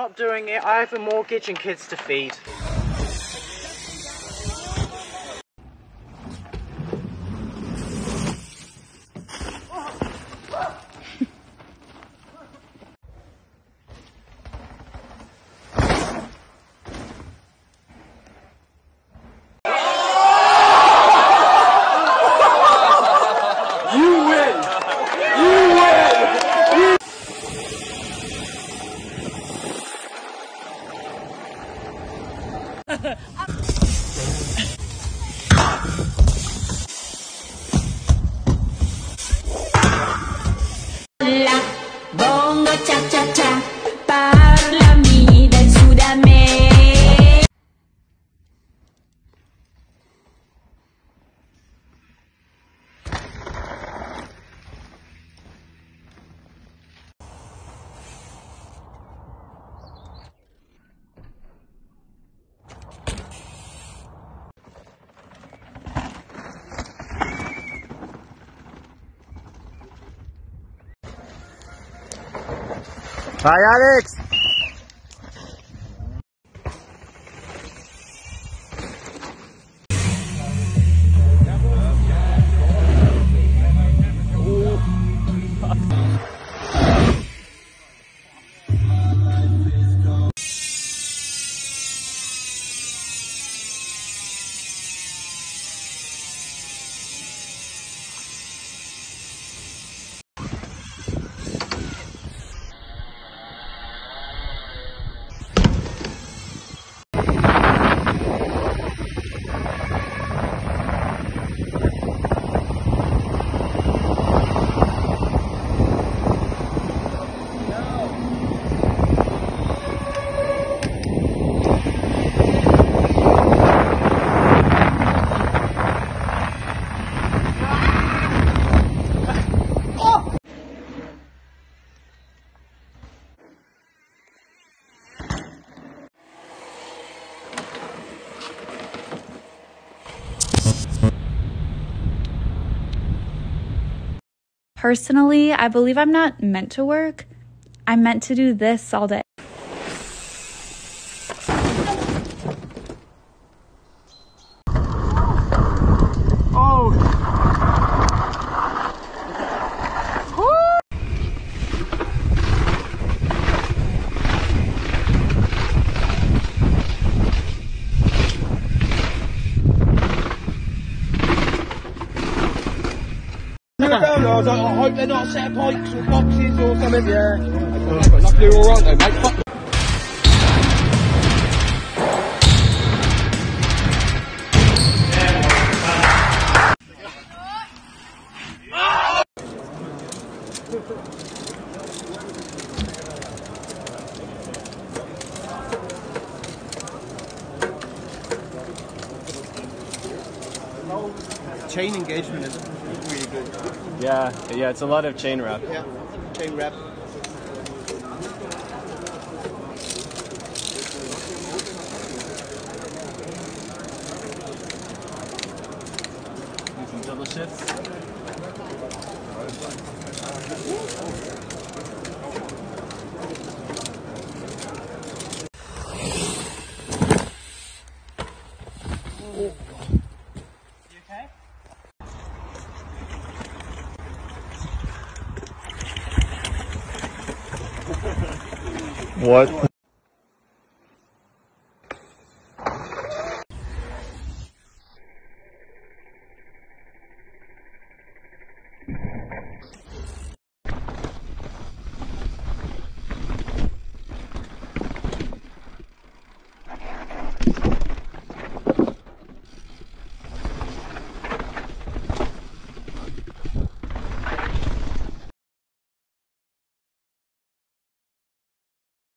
not doing it. I have a mortgage and kids to feed. Hi, Alex! Personally, I believe I'm not meant to work. I'm meant to do this all day. I was like, I hope they're not set of pikes or boxes or something. Yeah. Must do alright though, mate. Fuck. Chain engagement is really good. Yeah, it's a lot of chain wrap. Yeah, chain wrap. Do some double shifts. Oh. You okay? What?